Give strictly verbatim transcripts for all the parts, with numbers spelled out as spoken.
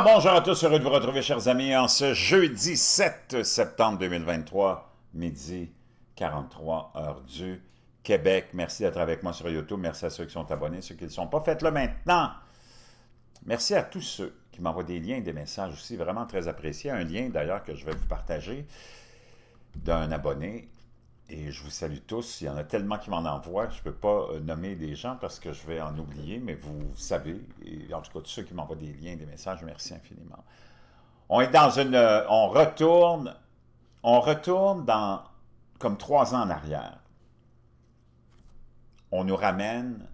Bien, bonjour à tous, heureux de vous retrouver, chers amis, en ce jeudi sept septembre deux mille vingt-trois, midi quarante-trois, heure du Québec. Merci d'être avec moi sur YouTube, merci à ceux qui sont abonnés, ceux qui ne le sont pas, faites-le maintenant. Merci à tous ceux qui m'envoient des liens, des messages aussi, vraiment très appréciés. Un lien d'ailleurs que je vais vous partager d'un abonné, et je vous salue tous, il y en a tellement qui m'en envoient, je ne peux pas nommer des gens parce que je vais en oublier, mais vous savez, et en tout cas tous ceux qui m'envoient des liens, des messages, merci infiniment. On est dans une... on retourne, on retourne dans comme trois ans en arrière. On nous ramène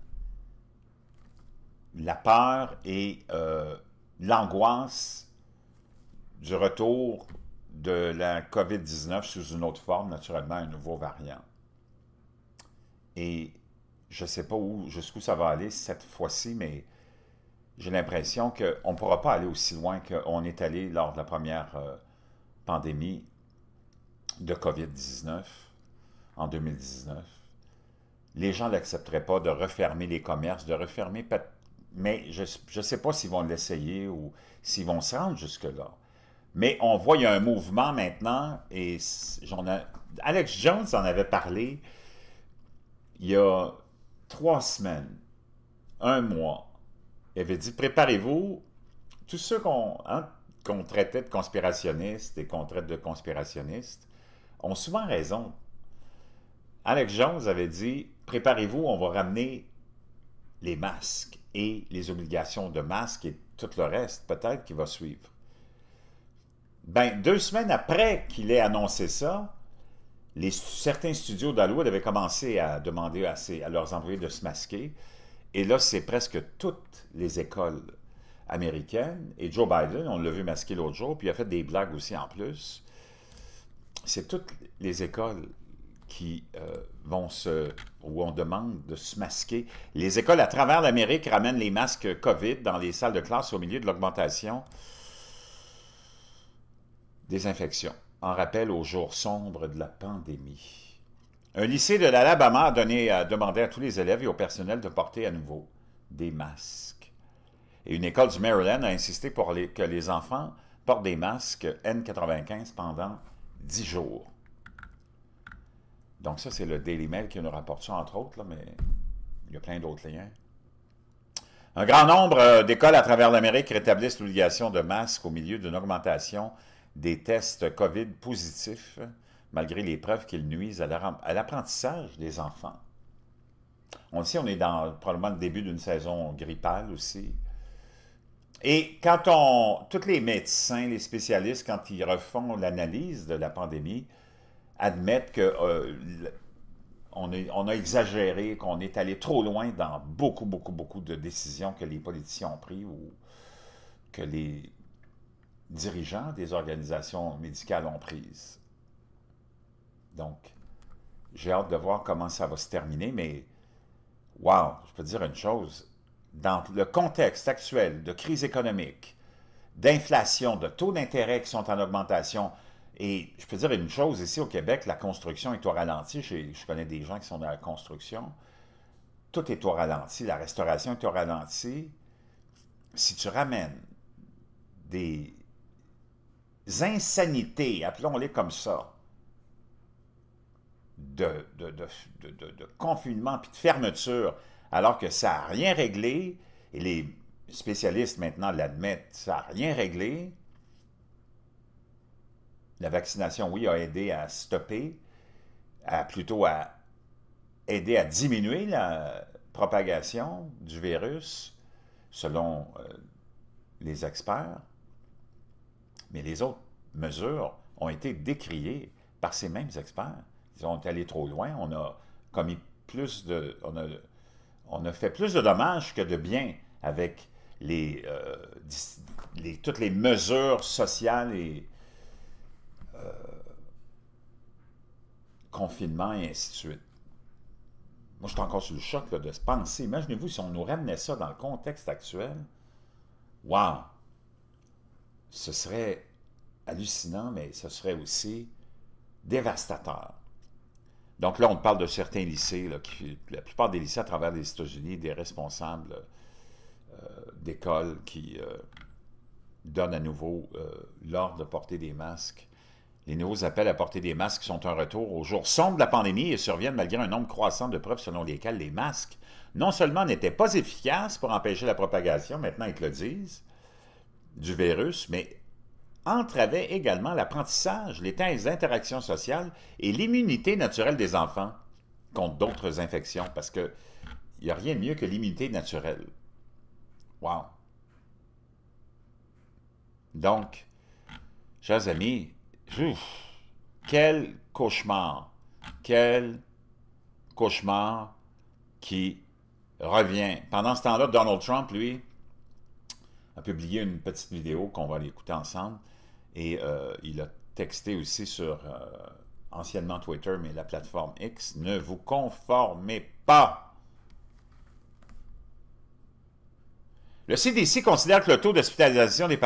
la peur et euh, l'angoisse du retour de la COVID dix-neuf sous une autre forme, naturellement, un nouveau variant. Et je ne sais pas où, jusqu'où ça va aller cette fois-ci, mais j'ai l'impression qu'on ne pourra pas aller aussi loin qu'on est allé lors de la première euh, pandémie de COVID dix-neuf en deux mille dix-neuf. Les gens n'accepteraient pas de refermer les commerces, de refermer... Mais je ne sais pas s'ils vont l'essayer ou s'ils vont se rendre jusque-là. Mais on voit, il y a un mouvement maintenant, et j'en ai, Alex Jones en avait parlé il y a trois semaines, un mois. Il avait dit, préparez-vous, tous ceux qu'on hein, qu'on traitait de conspirationnistes et qu'on traite de conspirationnistes ont souvent raison. Alex Jones avait dit, préparez-vous, on va ramener les masques et les obligations de masques et tout le reste, peut-être, qui va suivre. Ben, deux semaines après qu'il ait annoncé ça, les, certains studios d'Hollywood avaient commencé à demander à, ses, à leurs employés de se masquer. Et là, c'est presque toutes les écoles américaines. Et Joe Biden, on l'a vu masquer l'autre jour, puis il a fait des blagues aussi en plus. C'est toutes les écoles qui euh, vont se... où on demande de se masquer. Les écoles à travers l'Amérique ramènent les masques COVID dans les salles de classe au milieu de l'augmentation des infections, en rappel aux jours sombres de la pandémie. Un lycée de l'Alabama a, donné, a demandé à tous les élèves et au personnel de porter à nouveau des masques. Et une école du Maryland a insisté pour les, que les enfants portent des masques N quatre-vingt-quinze pendant dix jours. Donc ça, c'est le Daily Mail qui nous rapporte ça, entre autres, là, mais il y a plein d'autres liens. Un grand nombre d'écoles à travers l'Amérique rétablissent l'obligation de masques au milieu d'une augmentation des tests COVID positifs, malgré les preuves qu'ils nuisent à l'apprentissage des enfants. On le sait, on est dans probablement le début d'une saison grippale aussi. Et quand on... tous les médecins, les spécialistes, quand ils refont l'analyse de la pandémie, admettent que euh, on, est, on a exagéré, qu'on est allé trop loin dans beaucoup, beaucoup, beaucoup de décisions que les politiciens ont prises ou que les... dirigeants des organisations médicales ont prises. Donc, j'ai hâte de voir comment ça va se terminer, mais wow, je peux te dire une chose, dans le contexte actuel de crise économique, d'inflation, de taux d'intérêt qui sont en augmentation, et je peux te dire une chose, ici au Québec, la construction est au ralenti, je, je connais des gens qui sont dans la construction, tout est au ralenti, la restauration est au ralenti. Si tu ramènes des insanités, appelons-les comme ça, de, de, de, de, de, de confinement puis de fermeture, alors que ça n'a rien réglé, et les spécialistes maintenant l'admettent, ça n'a rien réglé. La vaccination, oui, a aidé à stopper, à plutôt à aider à diminuer la propagation du virus, selon euh, les experts. Mais les autres mesures ont été décriées par ces mêmes experts. Ils ont allé trop loin, on a commis plus de... On a, on a fait plus de dommages que de biens avec les, euh, les, toutes les mesures sociales et euh, confinement et ainsi de suite. Moi, je suis encore sous le choc là, de se penser. Imaginez-vous si on nous ramenait ça dans le contexte actuel. Wow! Ce serait hallucinant, mais ce serait aussi dévastateur. Donc là, on parle de certains lycées, là, qui, la plupart des lycées à travers les États-Unis, des responsables euh, d'écoles qui euh, donne à nouveau euh, l'ordre de porter des masques. Les nouveaux appels à porter des masques sont un retour au jour sombre de la pandémie et surviennent malgré un nombre croissant de preuves selon lesquelles les masques, non seulement n'étaient pas efficaces pour empêcher la propagation, maintenant ils te le disent, du virus, mais entravaient également l'apprentissage, les intenses interactions sociales et l'immunité naturelle des enfants contre d'autres infections, parce qu'il n'y a rien de mieux que l'immunité naturelle. Wow! Donc, chers amis, ouf, quel cauchemar, quel cauchemar qui revient. Pendant ce temps-là, Donald Trump, lui, a publié une petite vidéo qu'on va l'écouter ensemble et euh, il a texté aussi sur euh, anciennement Twitter, mais la plateforme X, « Ne vous conformez pas ». Le C D C considère que le taux d'hospitalisation des,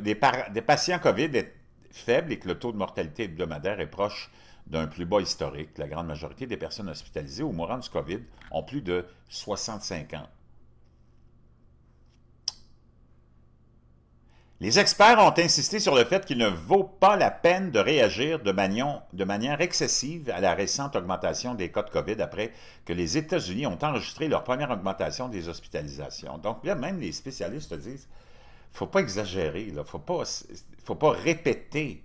des, des patients COVID est faible et que le taux de mortalité hebdomadaire est proche d'un plus bas historique. La grande majorité des personnes hospitalisées ou mourant du COVID ont plus de soixante-cinq ans. Les experts ont insisté sur le fait qu'il ne vaut pas la peine de réagir de, manion, de manière excessive à la récente augmentation des cas de COVID après que les États-Unis ont enregistré leur première augmentation des hospitalisations. Donc là, même les spécialistes disent, il ne faut pas exagérer, il ne faut pas... Il ne faut pas répéter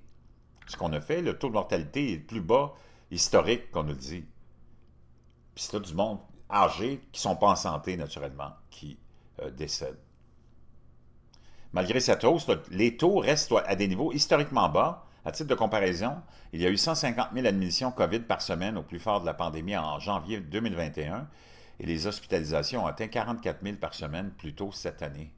ce qu'on a fait. Le taux de mortalité est le plus bas historique qu'on nous dit. Puis c'est là du monde âgé qui ne sont pas en santé, naturellement, qui euh, décèdent. Malgré cette hausse, les taux restent à des niveaux historiquement bas. À titre de comparaison, il y a eu cent cinquante mille admissions COVID par semaine au plus fort de la pandémie en janvier deux mille vingt et un et les hospitalisations ont atteint quarante-quatre mille par semaine plus tôt cette année.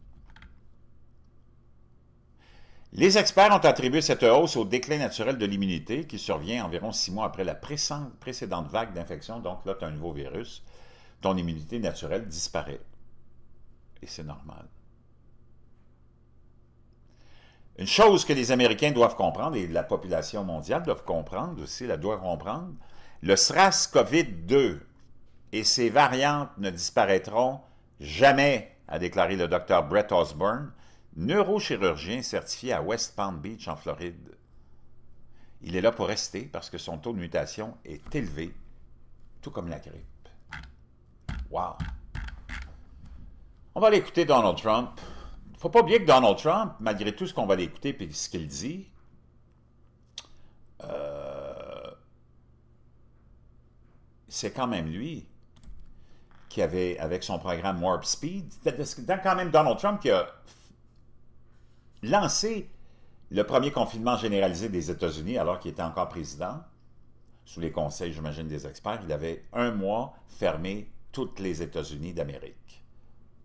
Les experts ont attribué cette hausse au déclin naturel de l'immunité qui survient environ six mois après la précédente vague d'infection. Donc là, tu as un nouveau virus, ton immunité naturelle disparaît. Et c'est normal. Une chose que les Américains doivent comprendre, et la population mondiale doit comprendre aussi, la doit comprendre, le SARS-CoV deux et ses variantes ne disparaîtront jamais, a déclaré le docteur Brett Osborne, neurochirurgien certifié à West Palm Beach, en Floride. Il est là pour rester parce que son taux de mutation est élevé, tout comme la grippe. Wow! On va aller écouter Donald Trump. Il ne faut pas oublier que Donald Trump, malgré tout ce qu'on va aller écouter et ce qu'il dit, euh, c'est quand même lui qui avait, avec son programme Warp Speed, c'est quand même Donald Trump qui a lancé le premier confinement généralisé des États-Unis alors qu'il était encore président, sous les conseils, j'imagine, des experts, il avait un mois fermé toutes les États-Unis d'Amérique.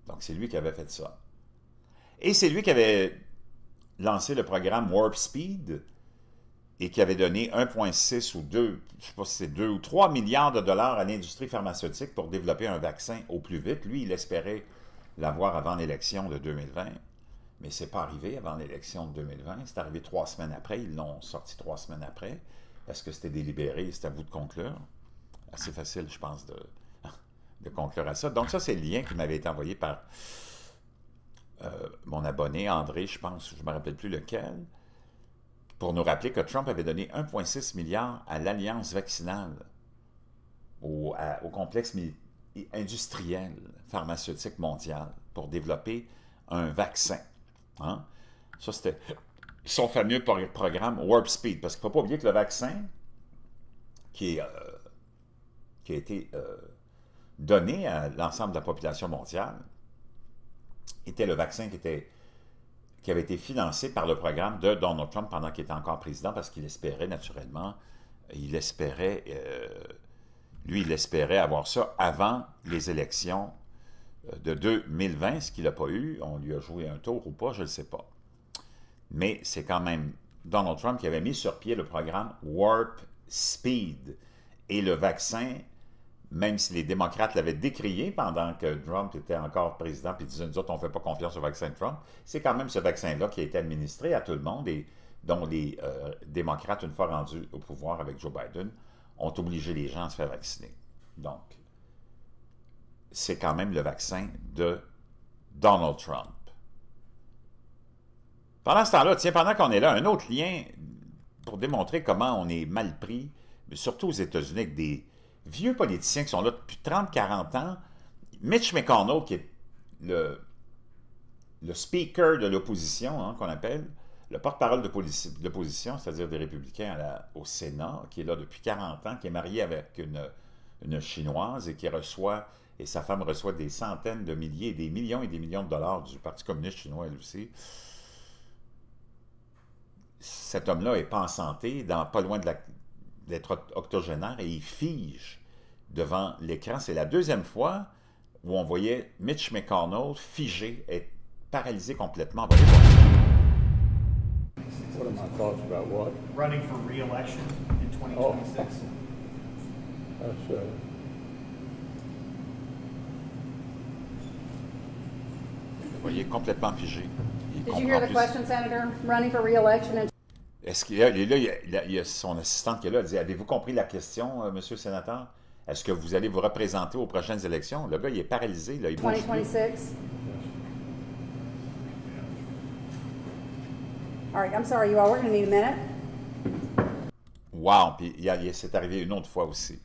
Donc, c'est lui qui avait fait ça. Et c'est lui qui avait lancé le programme Warp Speed et qui avait donné un virgule six ou deux, je sais pas si c'est deux ou trois milliards de dollars à l'industrie pharmaceutique pour développer un vaccin au plus vite. Lui, il espérait l'avoir avant l'élection de deux mille vingt. Mais ce n'est pas arrivé avant l'élection de deux mille vingt. C'est arrivé trois semaines après. Ils l'ont sorti trois semaines après parce que c'était délibéré. C'est à vous de conclure. Assez facile, je pense, de, de conclure à ça. Donc ça, c'est le lien qui m'avait été envoyé par euh, mon abonné, André, je pense, je ne me rappelle plus lequel, pour nous rappeler que Trump avait donné un virgule six milliard à l'alliance vaccinale, au, à, au complexe industriel pharmaceutique mondial pour développer un vaccin. Hein? Ça, c'était son fameux programme Warp Speed, parce qu'il ne faut pas oublier que le vaccin qui, est, euh, qui a été euh, donné à l'ensemble de la population mondiale était le vaccin qui, était, qui avait été financé par le programme de Donald Trump pendant qu'il était encore président, parce qu'il espérait naturellement, il espérait, euh, lui, il espérait avoir ça avant les élections de deux mille vingt, ce qu'il n'a pas eu, on lui a joué un tour ou pas, je ne le sais pas. Mais c'est quand même Donald Trump qui avait mis sur pied le programme Warp Speed. Et le vaccin, même si les démocrates l'avaient décrié pendant que Trump était encore président, puis disaient, nous autres, on ne fait pas confiance au vaccin de Trump, c'est quand même ce vaccin-là qui a été administré à tout le monde et dont les euh, démocrates, une fois rendus au pouvoir avec Joe Biden, ont obligé les gens à se faire vacciner. Donc, c'est quand même le vaccin de Donald Trump. Pendant ce temps-là, tiens, pendant qu'on est là, un autre lien pour démontrer comment on est mal pris, mais surtout aux États-Unis, avec des vieux politiciens qui sont là depuis trente à quarante ans. Mitch McConnell, qui est le, le speaker de l'opposition, hein, qu'on appelle, le porte-parole de l'opposition, c'est-à-dire des républicains à la, au Sénat, qui est là depuis quarante ans, qui est marié avec une, une Chinoise et qui reçoit, et sa femme reçoit des centaines de milliers, des millions et des millions de dollars du Parti communiste chinois, elle aussi. Cet homme-là n'est pas en santé, dans, pas loin d'être octogénaire, et il fige devant l'écran. C'est la deuxième fois où on voyait Mitch McConnell figé, être paralysé complètement. What are my thoughts about what? Running for re-election in twenty twenty-six. Oh. That's uh, vous voyez, complètement figé. Il Did you hear the question, Senator? Running for re-election in... Est-ce qu'il y a, là, il y a, il y a son assistante qui est là, elle dit, avez-vous compris la question, euh, monsieur le sénateur? Est-ce que vous allez vous représenter aux prochaines élections? Le gars, il est paralysé, là, il bouge. twenty twenty-six. All right, I'm sorry, you all, we're going to need a minute. Wow, puis c'est arrivé une autre fois aussi.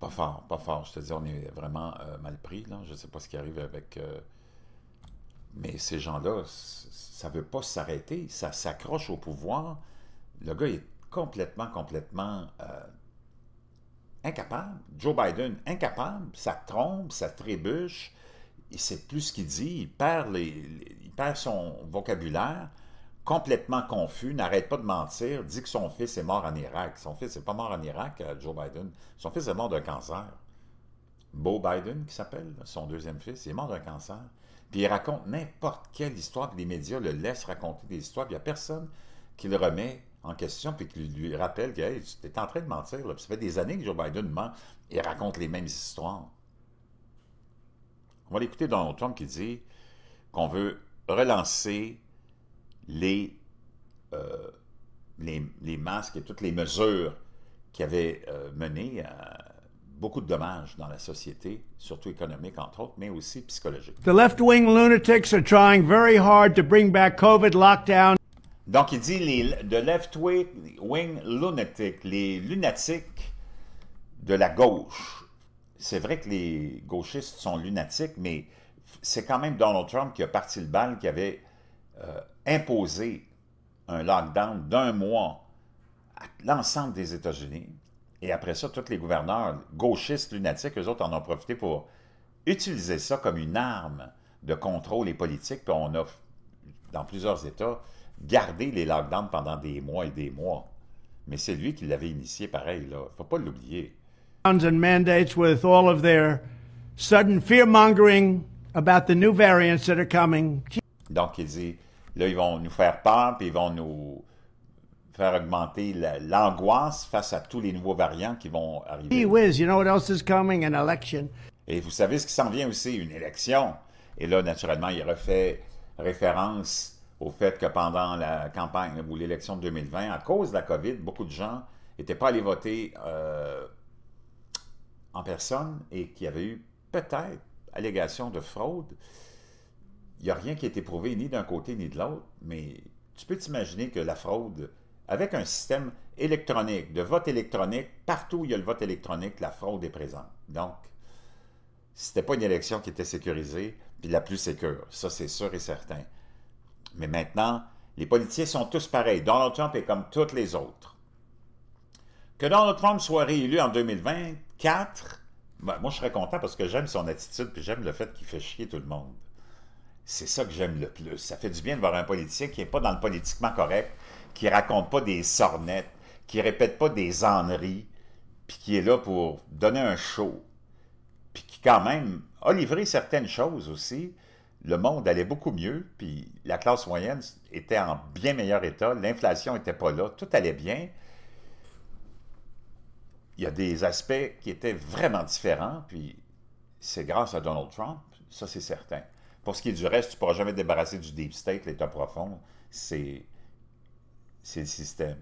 Pas fort, pas fort. Je te dis, on est vraiment euh, mal pris, là. Je ne sais pas ce qui arrive avec... Euh... Mais ces gens-là, ça ne veut pas s'arrêter. Ça s'accroche au pouvoir. Le gars est complètement, complètement euh, incapable. Joe Biden, incapable. Ça trompe, ça trébuche. Il ne sait plus ce qu'il dit. Il perd, les, les, il perd son vocabulaire. Complètement confus, n'arrête pas de mentir, dit que son fils est mort en Irak. Son fils n'est pas mort en Irak, Joe Biden. Son fils est mort d'un cancer. Beau Biden, qui s'appelle, son deuxième fils, il est mort d'un cancer. Puis il raconte n'importe quelle histoire, puis les médias le laissent raconter des histoires, puis il n'y a personne qui le remet en question, puis qui lui rappelle que hey, tu es en train de mentir, là. Puis ça fait des années que Joe Biden ment et raconte les mêmes histoires. On va l'écouter Donald Trump qui dit qu'on veut relancer Les, euh, les, les masques et toutes les mesures qui avaient euh, mené à beaucoup de dommages dans la société, surtout économique entre autres, mais aussi psychologique. The left-wing lunatics are trying very hard to bring back COVID lockdown. Donc il dit les the left-wing lunatics, les lunatiques de la gauche. C'est vrai que les gauchistes sont lunatiques, mais c'est quand même Donald Trump qui a parti le bal, qui avait euh, imposer un lockdown d'un mois à l'ensemble des États-Unis. Et après ça, tous les gouverneurs gauchistes, lunatiques, eux autres en ont profité pour utiliser ça comme une arme de contrôle et politique. Puis on a, dans plusieurs États, gardé les lockdowns pendant des mois et des mois. Mais c'est lui qui l'avait initié pareil, là. Il ne faut pas l'oublier. And mandates with all of their sudden fear-mongering about the new variants that are coming. Donc, il dit... Là, ils vont nous faire peur, puis ils vont nous faire augmenter l'angoisse face à tous les nouveaux variants qui vont arriver. Et vous savez ce qui s'en vient aussi, une élection. Et là, naturellement, il refait référence au fait que pendant la campagne ou l'élection de deux mille vingt, à cause de la COVID, beaucoup de gens n'étaient pas allés voter euh, en personne et qu'il y avait eu peut-être allégation de fraude. Il n'y a rien qui est éprouvé ni d'un côté ni de l'autre, mais tu peux t'imaginer que la fraude, avec un système électronique, de vote électronique, partout où il y a le vote électronique, la fraude est présente. Donc, c'était pas une élection qui était sécurisée, puis la plus sécure. Ça, c'est sûr et certain. Mais maintenant, les politiciens sont tous pareils. Donald Trump est comme tous les autres. Que Donald Trump soit réélu en deux mille vingt-quatre, ben, moi, je serais content parce que j'aime son attitude, puis j'aime le fait qu'il fait chier tout le monde. C'est ça que j'aime le plus. Ça fait du bien de voir un politicien qui n'est pas dans le politiquement correct, qui ne raconte pas des sornettes, qui ne répète pas des âneries, puis qui est là pour donner un show, puis qui quand même a livré certaines choses aussi. Le monde allait beaucoup mieux, puis la classe moyenne était en bien meilleur état, l'inflation n'était pas là, tout allait bien. Il y a des aspects qui étaient vraiment différents, puis c'est grâce à Donald Trump, ça c'est certain. Pour ce qui est du reste, tu ne pourras jamais te débarrasser du deep state, l'état profond, c'est le système.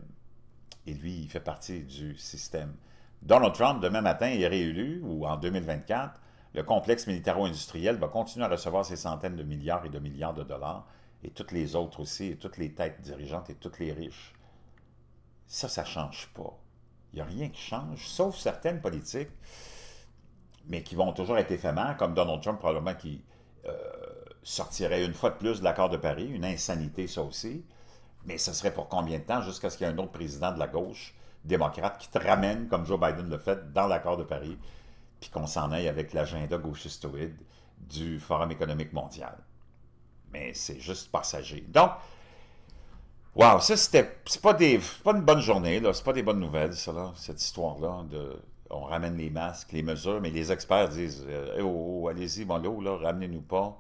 Et lui, il fait partie du système. Donald Trump, demain matin, est réélu, ou en deux mille vingt-quatre, le complexe militaro-industriel va continuer à recevoir ses centaines de milliards et de milliards de dollars, et toutes les autres aussi, et toutes les têtes dirigeantes, et toutes les riches. Ça, ça ne change pas. Il n'y a rien qui change, sauf certaines politiques, mais qui vont toujours être éphémères, comme Donald Trump, probablement, qui euh, sortirait une fois de plus de l'accord de Paris, une insanité, ça aussi. Mais ce serait pour combien de temps, jusqu'à ce qu'il y ait un autre président de la gauche démocrate qui te ramène, comme Joe Biden le fait, dans l'accord de Paris, puis qu'on s'en aille avec l'agenda gauchistoïde du Forum économique mondial. Mais c'est juste passager. Donc, wow, ça, c'était, c'est pas des, pas une bonne journée, là, c'est pas des bonnes nouvelles, ça, là, cette histoire-là, de, on ramène les masques, les mesures, mais les experts disent, euh, oh, oh allez-y, mollo, là, ramenez-nous pas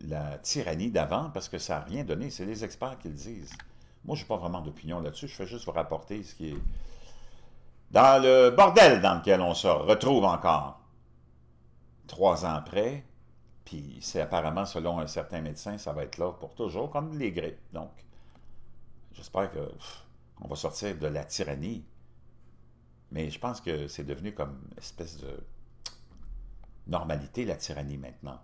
la tyrannie d'avant, parce que ça n'a rien donné, c'est les experts qui le disent. Moi, je n'ai pas vraiment d'opinion là-dessus, je fais juste vous rapporter ce qui est dans le bordel dans lequel on se retrouve encore. Trois ans après, puis c'est apparemment, selon un certain médecin, ça va être là pour toujours, comme les grippes. Donc, j'espère qu'on va sortir de la tyrannie. Mais je pense que c'est devenu comme une espèce de normalité, la tyrannie, maintenant.